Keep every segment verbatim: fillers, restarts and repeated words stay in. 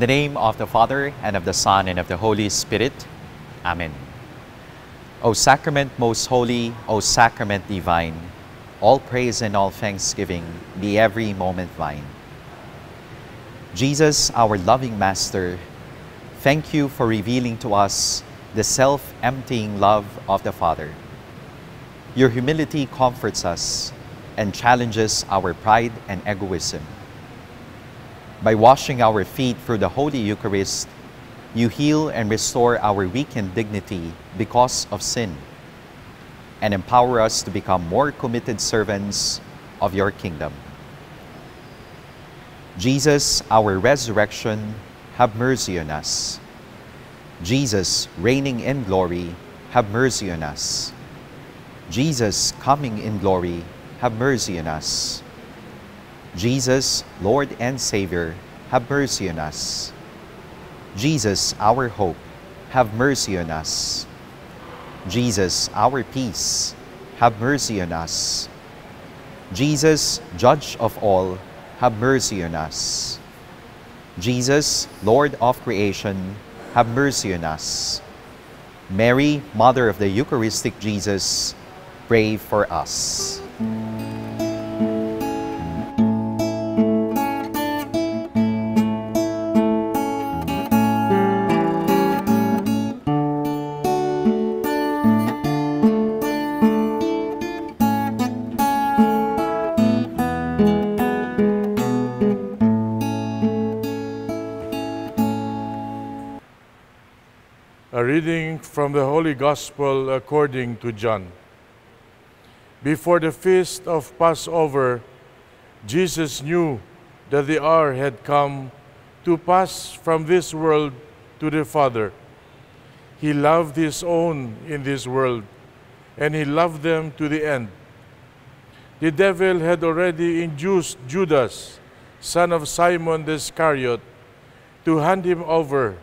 In the name of the Father, and of the Son, and of the Holy Spirit. Amen. O Sacrament most holy, O Sacrament divine, all praise and all thanksgiving be every moment thine. Jesus, our loving Master, thank you for revealing to us the self-emptying love of the Father. Your humility comforts us and challenges our pride and egoism. By washing our feet through the Holy Eucharist, you heal and restore our weakened dignity because of sin, and empower us to become more committed servants of your kingdom. Jesus, our resurrection, have mercy on us. Jesus, reigning in glory, have mercy on us. Jesus, coming in glory, have mercy on us. Jesus, Lord and Savior, have mercy on us. Jesus, our hope, have mercy on us. Jesus, our peace, have mercy on us. Jesus, Judge of all, have mercy on us. Jesus, Lord of creation, have mercy on us. Mary, Mother of the Eucharistic Jesus, pray for us. From the Holy Gospel according to John. Before the feast of Passover, Jesus knew that the hour had come to pass from this world to the Father. He loved his own in this world, and he loved them to the end. The devil had already induced Judas, son of Simon the Iscariot, to hand him over.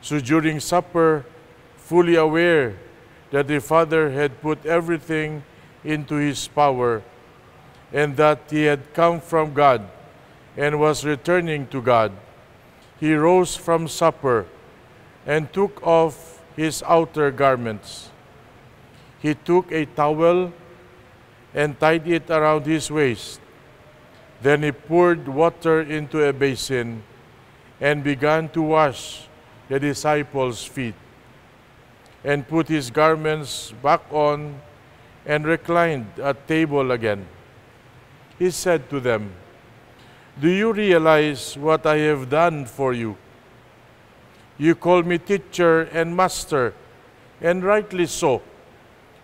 So during supper, fully aware that the Father had put everything into his power, and that he had come from God and was returning to God, he rose from supper and took off his outer garments. He took a towel and tied it around his waist. Then he poured water into a basin and began to wash the disciples' feet, and put his garments back on, and reclined at table again. He said to them, "Do you realize what I have done for you? You call me teacher and master, and rightly so,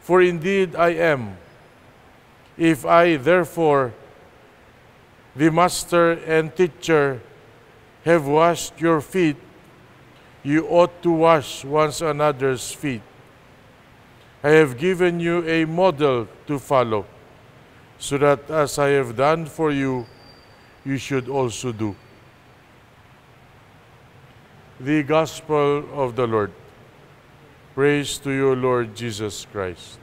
for indeed I am. If I, therefore, the master and teacher, have washed your feet, you ought to wash one another's feet. I have given you a model to follow, so that as I have done for you, you should also do." The Gospel of the Lord. Praise to you, Lord Jesus Christ.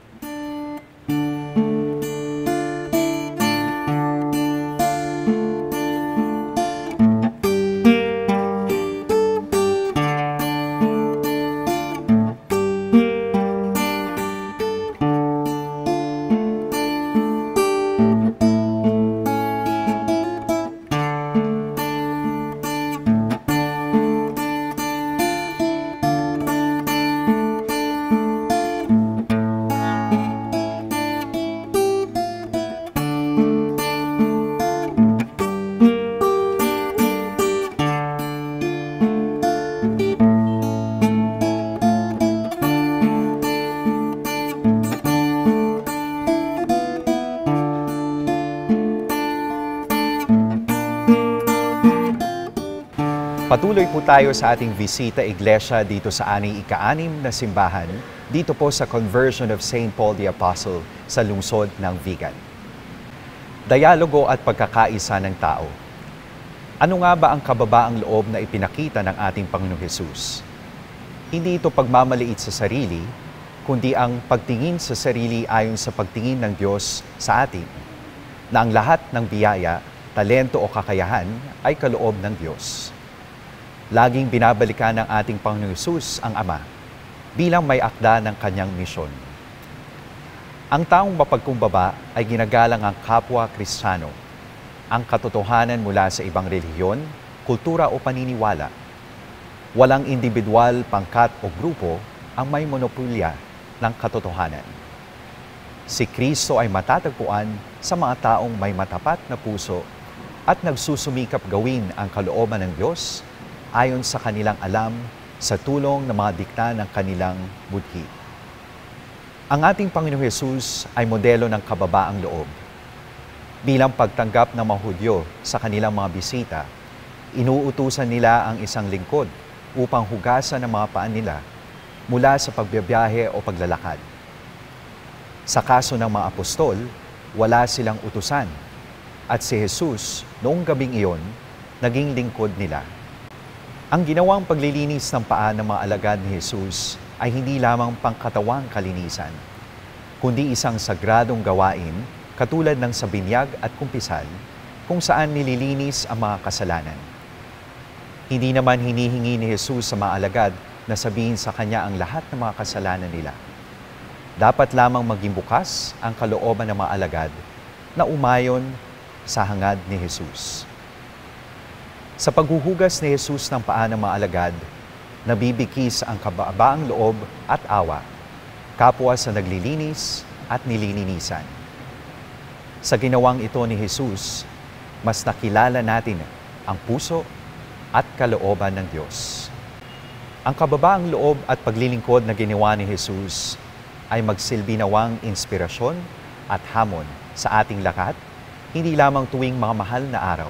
Patuloy po tayo sa ating Visita Iglesia dito sa aning ika-anim na simbahan, dito po sa Conversion of Saint Paul the Apostle sa lungsod ng Vigan. Dialogo at pagkakaisa ng tao. Ano nga ba ang kababaang loob na ipinakita ng ating Panginoong Hesus? Hindi ito pagmamaliit sa sarili, kundi ang pagtingin sa sarili ayon sa pagtingin ng Diyos sa atin, na ang lahat ng biyaya, talento o kakayahan ay kaloob ng Diyos. laging binabalikan ng ating Panginoong Hesus ang Ama bilang may akda ng kanyang misyon. Ang taong mapagkumbaba ay ginagalang ang kapwa Kristiyano, ang katotohanan mula sa ibang relihiyon, kultura o paniniwala. Walang individual, pangkat o grupo ang may monopolya ng katotohanan. Si Kristo ay matatagpuan sa mga taong may matapat na puso at nagsusumikap gawin ang kalooban ng Diyos ayon sa kanilang alam sa tulong ng mga dikta ng kanilang budhi. Ang ating Panginoong Hesus ay modelo ng kababaang loob. Bilang pagtanggap ng mga Hudyo sa kanilang mga bisita, inuutusan nila ang isang lingkod upang hugasan ang mga paan nila mula sa pagbiyahe o paglalakad. Sa kaso ng mga apostol, wala silang utusan at si Hesus noong gabing iyon, naging lingkod nila. Ang ginawang paglilinis ng paa ng mga alagad ni Hesus ay hindi lamang pangkatawang kalinisan, kundi isang sagradong gawain katulad ng sa binyag at kumpisal kung saan nililinis ang mga kasalanan. Hindi naman hinihingi ni Hesus sa mga alagad na sabihin sa kanya ang lahat ng mga kasalanan nila. Dapat lamang maging bukas ang kalooban ng mga alagad na umayon sa hangad ni Hesus. Sa paghuhugas ni Hesus ng paa ng mga alagad, nabibigkis ang kababaang loob at awa, kapwa sa naglilinis at nilininisan. Sa ginawang ito ni Hesus, mas nakilala natin ang puso at kalooban ng Diyos. Ang kababaang loob at paglilingkod na ginawa ni Hesus ay magsilbinawang inspirasyon at hamon sa ating lahat, hindi lamang tuwing mga mahal na araw,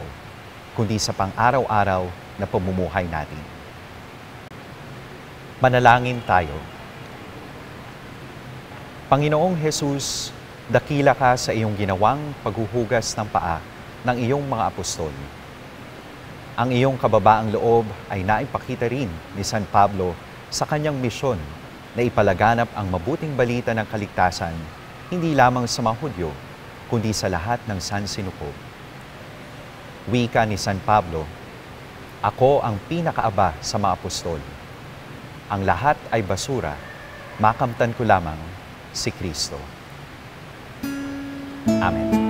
kundi sa pang-araw-araw na pamumuhay natin. Manalangin tayo. Panginoong Hesus, dakila ka sa iyong ginawang paghuhugas ng paa ng iyong mga apostol. Ang iyong kababaang loob ay naipakita rin ni San Pablo sa kanyang misyon na ipalaganap ang mabuting balita ng kaligtasan, hindi lamang sa mga Hudyo, kundi sa lahat ng sansinukob. Wika ni San Pablo, "Ako ang pinakaaba sa mga apostol. Ang lahat ay basura, makamtan ko lamang si Kristo." Amen.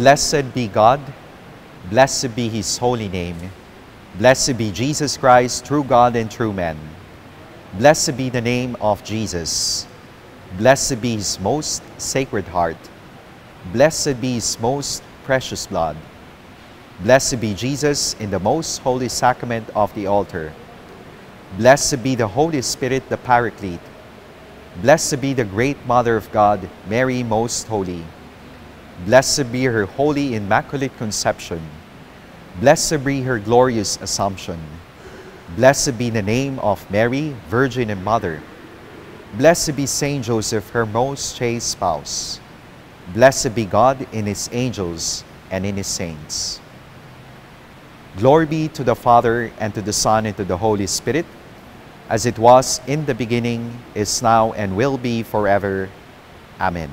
Blessed be God, blessed be His holy name, blessed be Jesus Christ, true God and true man. Blessed be the name of Jesus, blessed be His most sacred heart, blessed be His most precious blood, blessed be Jesus in the most holy sacrament of the altar, blessed be the Holy Spirit, the Paraclete, blessed be the great Mother of God, Mary most holy. Blessed be her holy immaculate conception. Blessed be her glorious assumption. Blessed be the name of Mary, Virgin and Mother. Blessed be Saint Joseph, her most chaste spouse. Blessed be God in His angels and in His saints. Glory be to the Father, and to the Son, and to the Holy Spirit, as it was in the beginning, is now, and will be forever. Amen.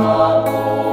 Amor.